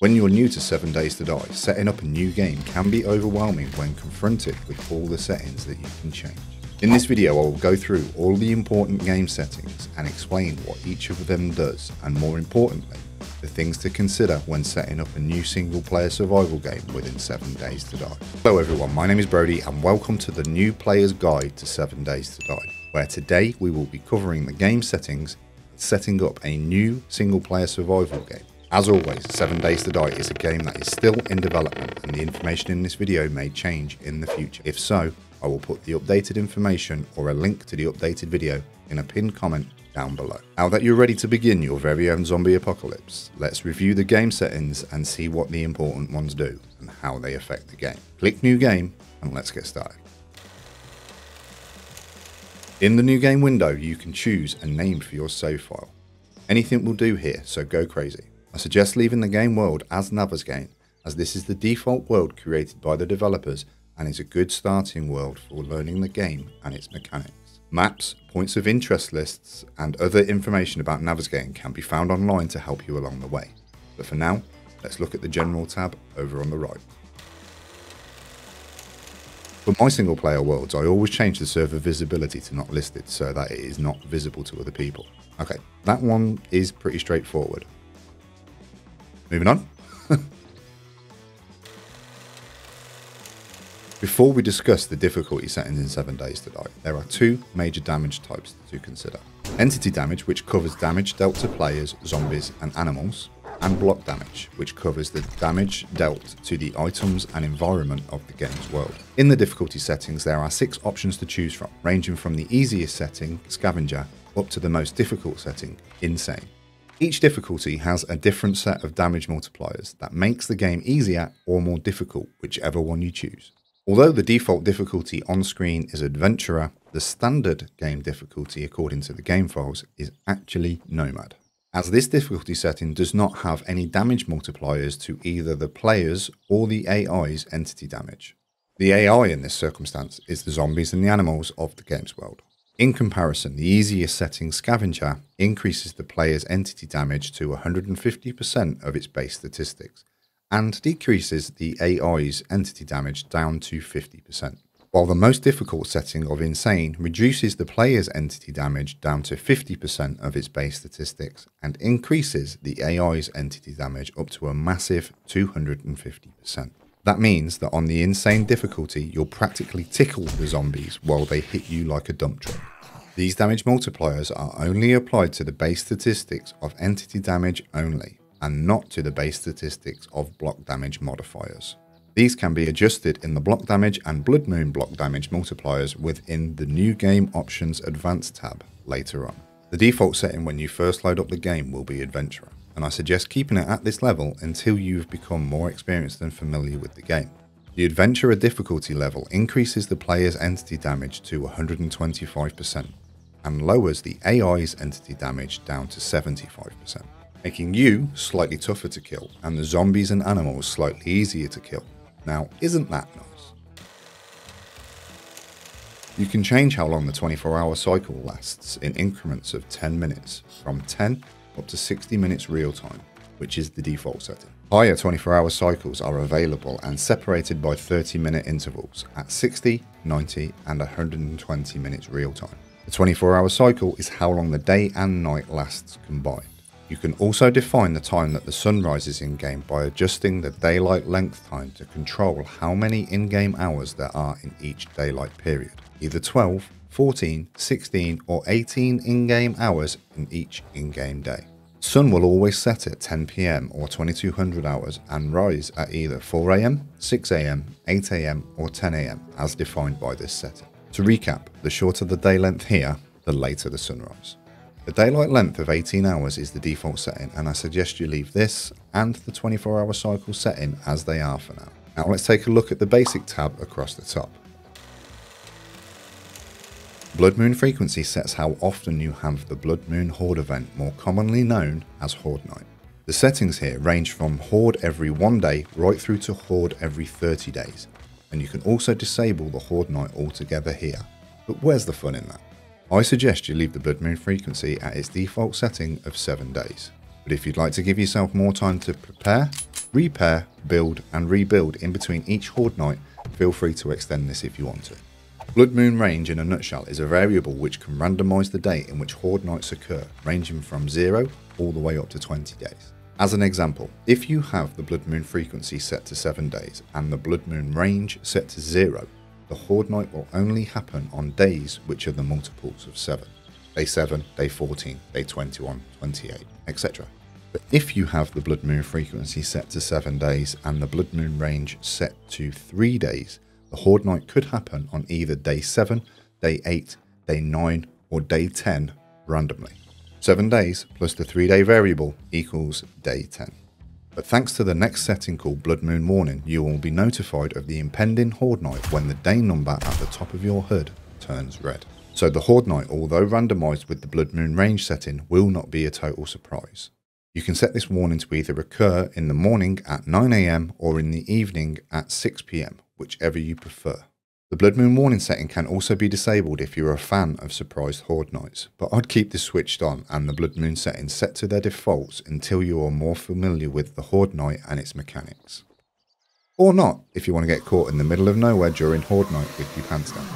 When you're new to 7 Days to Die, setting up a new game can be overwhelming when confronted with all the settings that you can change. In this video I will go through all the important game settings and explain what each of them does, and more importantly, the things to consider when setting up a new single player survival game within 7 Days to Die. Hello everyone, my name is Brody and welcome to the new player's guide to 7 Days to Die, where today we will be covering the game settings and setting up a new single player survival game. As always, 7 Days to Die is a game that is still in development and the information in this video may change in the future. If so, I will put the updated information or a link to the updated video in a pinned comment down below. Now that you're ready to begin your very own zombie apocalypse, let's review the game settings and see what the important ones do and how they affect the game. Click New Game and let's get started. In the New Game window, you can choose a name for your save file. Anything will do here, so go crazy. I suggest leaving the game world as Navezgane, as this is the default world created by the developers and is a good starting world for learning the game and its mechanics. Maps, points of interest lists and other information about Navezgane can be found online to help you along the way. But for now, let's look at the General tab over on the right. For my single player worlds, I always change the server visibility to not listed so that it is not visible to other people. Okay, that one is pretty straightforward. Moving on. Before we discuss the difficulty settings in 7 Days to Die, there are two major damage types to consider. Entity damage, which covers damage dealt to players, zombies and animals, and block damage, which covers the damage dealt to the items and environment of the game's world. In the difficulty settings, there are 6 options to choose from, ranging from the easiest setting, Scavenger, up to the most difficult setting, Insane. Each difficulty has a different set of damage multipliers that makes the game easier or more difficult, whichever one you choose. Although the default difficulty on screen is Adventurer, the standard game difficulty according to the game files is actually Nomad, as this difficulty setting does not have any damage multipliers to either the players or the AI's entity damage. The AI in this circumstance is the zombies and the animals of the game's world. In comparison, the easiest setting, Scavenger, increases the player's entity damage to 150% of its base statistics and decreases the AI's entity damage down to 50%, while the most difficult setting of Insane reduces the player's entity damage down to 50% of its base statistics and increases the AI's entity damage up to a massive 250%. That means that on the Insane difficulty, you'll practically tickle the zombies while they hit you like a dump truck. These damage multipliers are only applied to the base statistics of entity damage only, and not to the base statistics of block damage modifiers. These can be adjusted in the block damage and Blood Moon block damage multipliers within the New Game Options Advanced tab later on. The default setting when you first load up the game will be Adventurer, and I suggest keeping it at this level until you've become more experienced and familiar with the game. The Adventurer difficulty level increases the player's entity damage to 125% and lowers the AI's entity damage down to 75%, making you slightly tougher to kill and the zombies and animals slightly easier to kill. Now, isn't that nice? You can change how long the 24-hour cycle lasts in increments of 10 minutes, from 10 up to 60 minutes real time, which is the default setting. Higher 24-hour cycles are available and separated by 30-minute intervals at 60, 90 and 120 minutes real time. The 24-hour cycle is how long the day and night lasts combined. You can also define the time that the sun rises in-game by adjusting the daylight length time to control how many in-game hours there are in each daylight period, either 12, 14, 16 or 18 in-game hours in each in-game day. Sun will always set at 10 PM or 2200 hours and rise at either 4 AM, 6 AM, 8 AM or 10 AM as defined by this setting. To recap, the shorter the day length here, the later the sunrise. The daylight length of 18 hours is the default setting, and I suggest you leave this and the 24-hour cycle setting as they are for now. Now let's take a look at the basic tab across the top. Blood Moon frequency sets how often you have the Blood Moon Horde event, more commonly known as Horde Night. The settings here range from Horde every 1 day right through to Horde every 30 days, and you can also disable the Horde Night altogether here. But where's the fun in that? I suggest you leave the Blood Moon frequency at its default setting of 7 days. But if you'd like to give yourself more time to prepare, repair, build and rebuild in between each Horde night. Feel free to extend this if you want to. Blood Moon range in a nutshell is a variable which can randomise the date in which Horde nights occur, ranging from 0 all the way up to 20 days. As an example, if you have the Blood Moon frequency set to 7 days and the Blood Moon range set to 0, the Horde night will only happen on days which are the multiples of 7. Day 7, day 14, day 21, 28, etc. But if you have the Blood Moon frequency set to 7 days and the Blood Moon range set to 3 days, the Horde night could happen on either day 7, day 8, day 9 or day 10 randomly. 7 days plus the 3-day variable equals day 10. But thanks to the next setting called Blood Moon Warning, you will be notified of the impending Horde night when the day number at the top of your HUD turns red. So the Horde night, although randomised with the Blood Moon range setting, will not be a total surprise. You can set this warning to either occur in the morning at 9 AM or in the evening at 6 PM, whichever you prefer. The Blood Moon warning setting can also be disabled if you're a fan of surprise Horde nights, but I'd keep this switched on and the Blood Moon settings set to their defaults until you are more familiar with the Horde night and its mechanics. Or not, if you want to get caught in the middle of nowhere during Horde night with your pants down.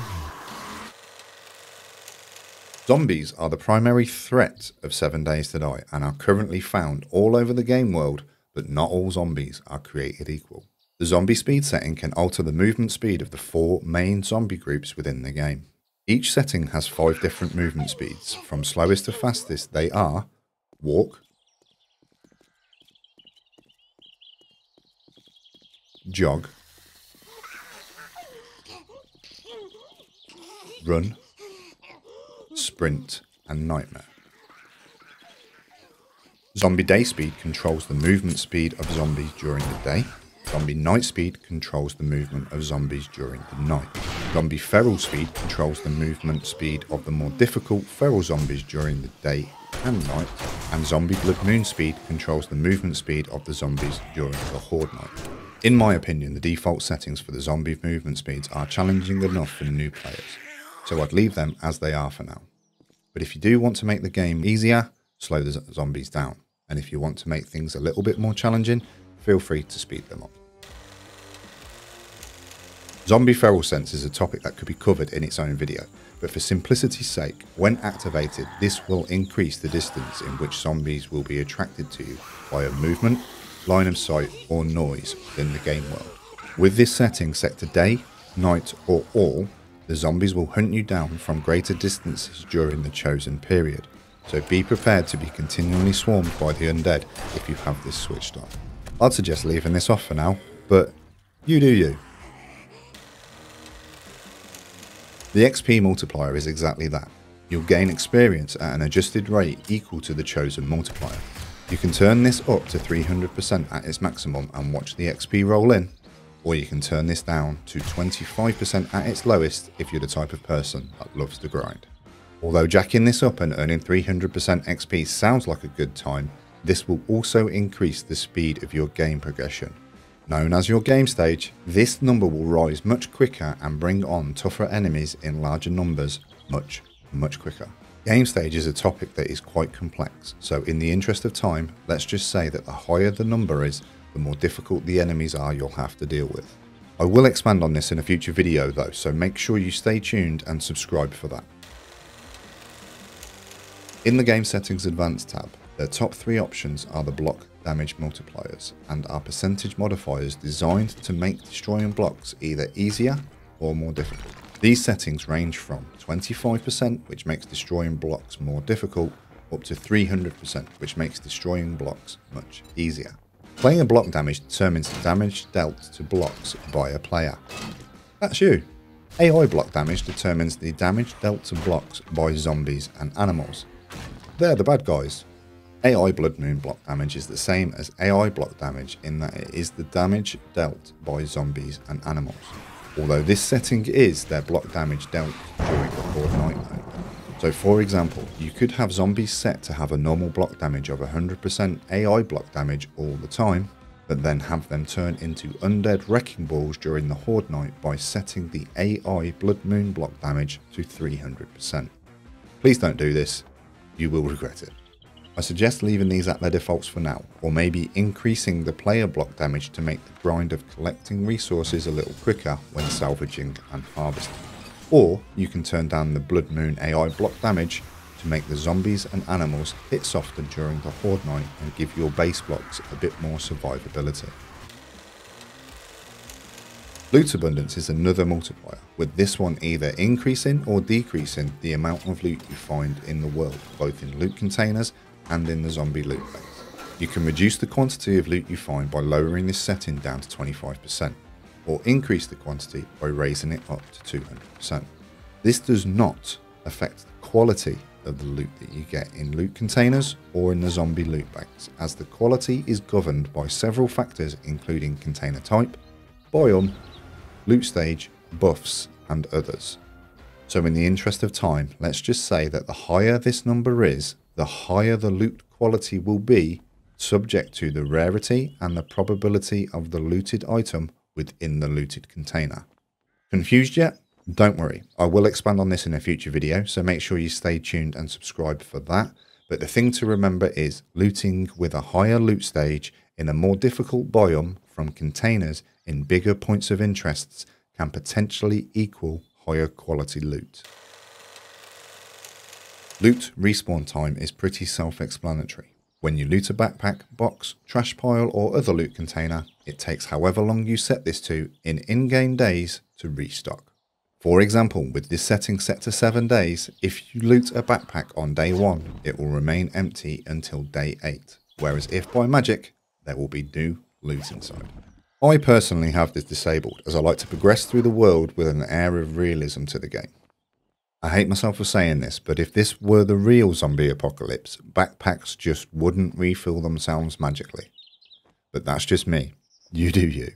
Zombies are the primary threat of 7 Days to Die and are currently found all over the game world, but not all zombies are created equal. The zombie speed setting can alter the movement speed of the 4 main zombie groups within the game. Each setting has 5 different movement speeds. From slowest to fastest they are walk, jog, run, sprint and nightmare. Zombie day speed controls the movement speed of zombies during the day. Zombie night speed controls the movement of zombies during the night. Zombie feral speed controls the movement speed of the more difficult feral zombies during the day and night. And zombie blood moon speed controls the movement speed of the zombies during the horde night. In my opinion, the default settings for the zombie movement speeds are challenging enough for new players, so I'd leave them as they are for now. But if you do want to make the game easier, slow the zombies down. And if you want to make things a little bit more challenging, feel free to speed them up. Zombie feral sense is a topic that could be covered in its own video, but for simplicity's sake, when activated, this will increase the distance in which zombies will be attracted to you via movement, line of sight or noise within the game world. With this setting set to day, night or all, the zombies will hunt you down from greater distances during the chosen period, so be prepared to be continually swarmed by the undead if you have this switched on. I'd suggest leaving this off for now, but you do you. The XP multiplier is exactly that. You'll gain experience at an adjusted rate equal to the chosen multiplier. You can turn this up to 300% at its maximum and watch the XP roll in, or you can turn this down to 25% at its lowest if you're the type of person that loves to grind. Although jacking this up and earning 300% XP sounds like a good time, this will also increase the speed of your game progression. Known as your game stage, this number will rise much quicker and bring on tougher enemies in larger numbers much, much quicker. Game stage is a topic that is quite complex, so in the interest of time, let's just say that the higher the number is, the more difficult the enemies are you'll have to deal with. I will expand on this in a future video though, so make sure you stay tuned and subscribe for that. In the Game Settings Advanced tab, their top 3 options are the block damage multipliers and are percentage modifiers designed to make destroying blocks either easier or more difficult. These settings range from 25%, which makes destroying blocks more difficult, up to 300%, which makes destroying blocks much easier. Player block damage determines the damage dealt to blocks by a player. That's you. AI block damage determines the damage dealt to blocks by zombies and animals. They're the bad guys. AI Blood Moon block damage is the same as AI block damage in that it is the damage dealt by zombies and animals, although this setting is their block damage dealt during the Horde night mode. So for example, you could have zombies set to have a normal block damage of 100% AI block damage all the time, but then have them turn into undead wrecking balls during the Horde night by setting the AI Blood Moon block damage to 300%. Please don't do this, you will regret it. I suggest leaving these at their defaults for now, or maybe increasing the player block damage to make the grind of collecting resources a little quicker when salvaging and harvesting. Or you can turn down the Blood Moon AI block damage to make the zombies and animals hit softer during the horde night and give your base blocks a bit more survivability. Loot abundance is another multiplier, with this one either increasing or decreasing the amount of loot you find in the world, both in loot containers and in the zombie loot base. You can reduce the quantity of loot you find by lowering this setting down to 25%, or increase the quantity by raising it up to 200%. This does not affect the quality of the loot that you get in loot containers or in the zombie loot banks, as the quality is governed by several factors including container type, biome, loot stage, buffs, and others. So in the interest of time, let's just say that the higher this number is, the higher the loot quality will be, subject to the rarity and the probability of the looted item within the looted container. Confused yet? Don't worry, I will expand on this in a future video, so make sure you stay tuned and subscribe for that. But the thing to remember is looting with a higher loot stage in a more difficult biome from containers in bigger points of interests can potentially equal higher quality loot. Loot respawn time is pretty self-explanatory. When you loot a backpack, box, trash pile or other loot container, it takes however long you set this to in-game days to restock. For example, with this setting set to 7 days, if you loot a backpack on day 1, it will remain empty until day 8, whereas if by magic, there will be new loot inside. I personally have this disabled as I like to progress through the world with an air of realism to the game. I hate myself for saying this, but if this were the real zombie apocalypse, backpacks just wouldn't refill themselves magically. But that's just me. You do you.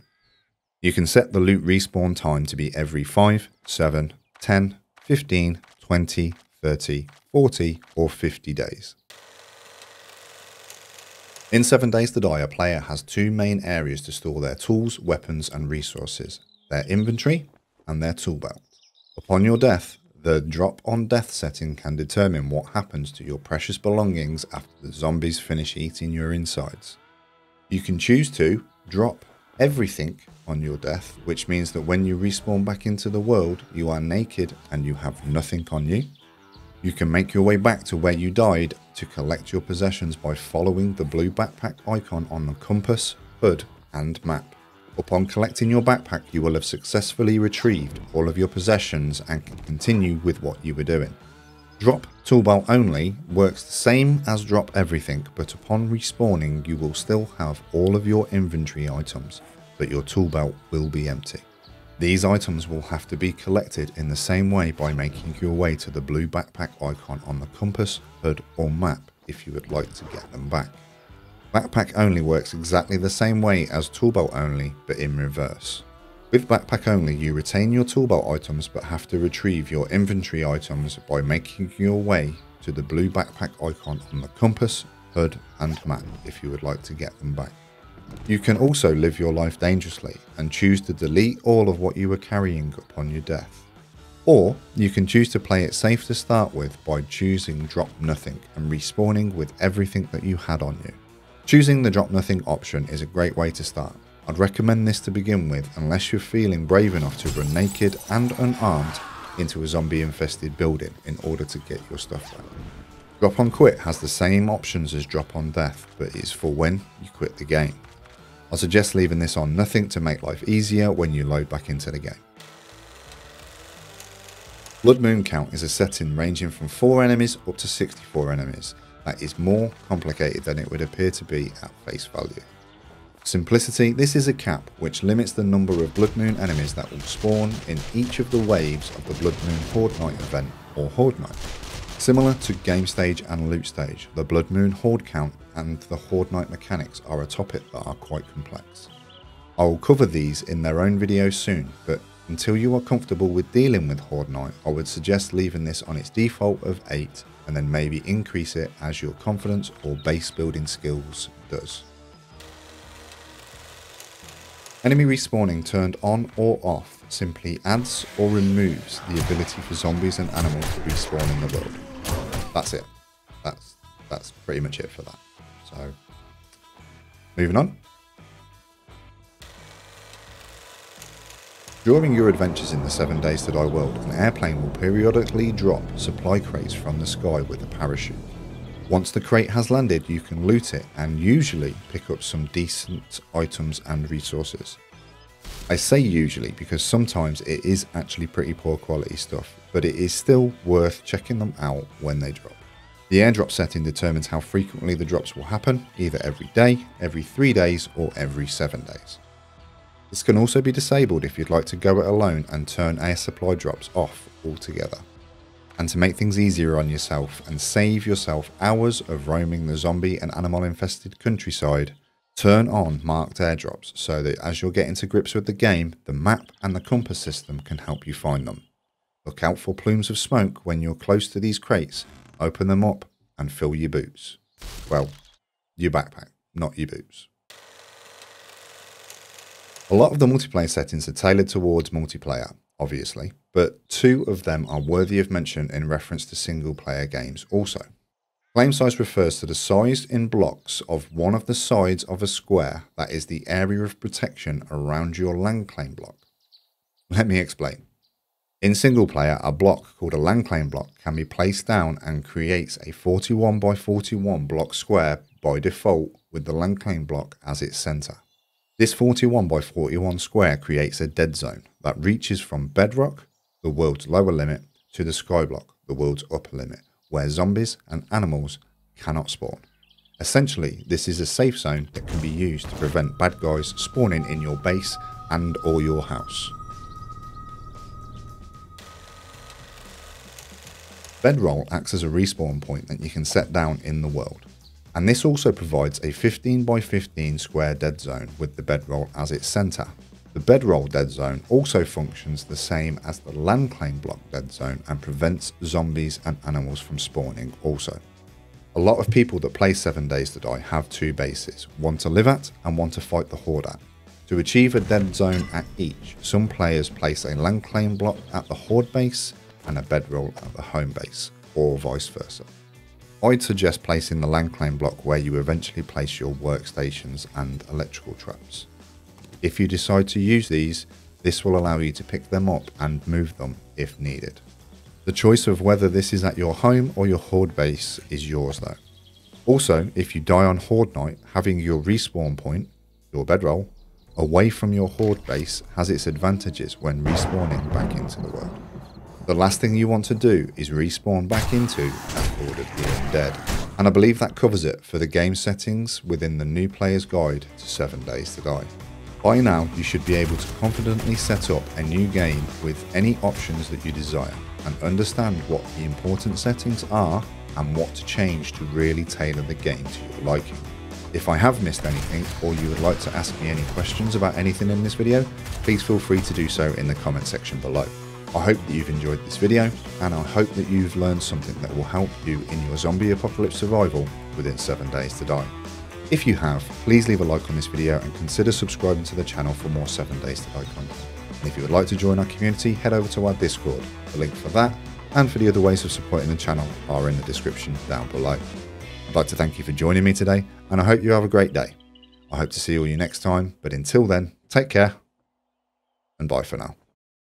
You can set the loot respawn time to be every 5, 7, 10, 15, 20, 30, 40 or 50 days. In 7 Days to Die, a player has two main areas to store their tools, weapons and resources, their inventory and their tool belt. Upon your death, the drop on death setting can determine what happens to your precious belongings after the zombies finish eating your insides. You can choose to drop everything on your death, which means that when you respawn back into the world, you are naked and you have nothing on you. You can make your way back to where you died to collect your possessions by following the blue backpack icon on the compass, HUD and map. Upon collecting your backpack, you will have successfully retrieved all of your possessions and can continue with what you were doing. Drop tool belt only works the same as drop everything, but upon respawning you will still have all of your inventory items, but your tool belt will be empty. These items will have to be collected in the same way by making your way to the blue backpack icon on the compass, HUD or map if you would like to get them back. Backpack only works exactly the same way as tool belt only, but in reverse. With backpack only you retain your tool belt items but have to retrieve your inventory items by making your way to the blue backpack icon on the compass, HUD and map if you would like to get them back. You can also live your life dangerously and choose to delete all of what you were carrying upon your death. Or you can choose to play it safe to start with by choosing drop nothing and respawning with everything that you had on you. Choosing the drop nothing option is a great way to start. I'd recommend this to begin with unless you're feeling brave enough to run naked and unarmed into a zombie infested building in order to get your stuff back. Drop on quit has the same options as drop on death, but is for when you quit the game. I suggest leaving this on nothing to make life easier when you load back into the game. Blood Moon count is a setting ranging from 4 enemies up to 64 enemies. That is more complicated than it would appear to be at face value. Simplicity, this is a cap which limits the number of Blood Moon enemies that will spawn in each of the waves of the Blood Moon Horde Night event or Horde Night. Similar to game stage and loot stage, the Blood Moon horde count and the horde night mechanics are a topic that are quite complex. I will cover these in their own video soon, but until you are comfortable with dealing with horde night, I would suggest leaving this on its default of 8 and then maybe increase it as your confidence or base building skills does. Enemy respawning turned on or off simply adds or removes the ability for zombies and animals to respawn in the world. That's it. That's that's pretty much it for that. So moving on. During your adventures in the 7 Days to Die world, an airplane will periodically drop supply crates from the sky with a parachute. Once the crate has landed, you can loot it and usually pick up some decent items and resources. I say usually because sometimes it is actually pretty poor quality stuff, but it is still worth checking them out when they drop. The airdrop setting determines how frequently the drops will happen, either every day, every 3 days, or every 7 days. This can also be disabled if you'd like to go it alone and turn air supply drops off altogether. And to make things easier on yourself and save yourself hours of roaming the zombie and animal infested countryside, turn on marked airdrops so that as you're getting to grips with the game, the map and the compass system can help you find them. Look out for plumes of smoke when you're close to these crates, open them up and fill your boots. Well, your backpack, not your boots. A lot of the multiplayer settings are tailored towards multiplayer, obviously, but two of them are worthy of mention in reference to single player games also. Claim size refers to the size in blocks of one of the sides of a square that is the area of protection around your land claim block. Let me explain. In single player, a block called a land claim block can be placed down and creates a 41 by 41 block square by default with the land claim block as its center. This 41 by 41 square creates a dead zone that reaches from bedrock, the world's lower limit, to the skyblock, the world's upper limit, where zombies and animals cannot spawn. Essentially, this is a safe zone that can be used to prevent bad guys spawning in your base and or your house. Bedroll acts as a respawn point that you can set down in the world. And this also provides a 15 by 15 square dead zone with the bedroll as its center. The bedroll dead zone also functions the same as the land claim block dead zone and prevents zombies and animals from spawning also. A lot of people that play 7 Days to Die have two bases, one to live at and one to fight the horde at. To achieve a dead zone at each, some players place a land claim block at the horde base and a bedroll at the home base, or vice versa. I'd suggest placing the land claim block where you eventually place your workstations and electrical traps. If you decide to use these, this will allow you to pick them up and move them if needed. The choice of whether this is at your home or your horde base is yours though. Also, if you die on horde night, having your respawn point, your bedroll, away from your horde base has its advantages when respawning back into the world. The last thing you want to do is respawn back into that horde of the undead, and I believe that covers it for the game settings within the new player's guide to 7 Days to Die. By now you should be able to confidently set up a new game with any options that you desire and understand what the important settings are and what to change to really tailor the game to your liking. If I have missed anything or you would like to ask me any questions about anything in this video, please feel free to do so in the comment section below. I hope that you've enjoyed this video, and I hope that you've learned something that will help you in your zombie apocalypse survival within 7 Days to Die. If you have, please leave a like on this video and consider subscribing to the channel for more 7 Days to Die content. And if you would like to join our community, head over to our Discord. The link for that and for the other ways of supporting the channel are in the description down below. I'd like to thank you for joining me today, and I hope you have a great day. I hope to see all you next time, but until then, take care and bye for now.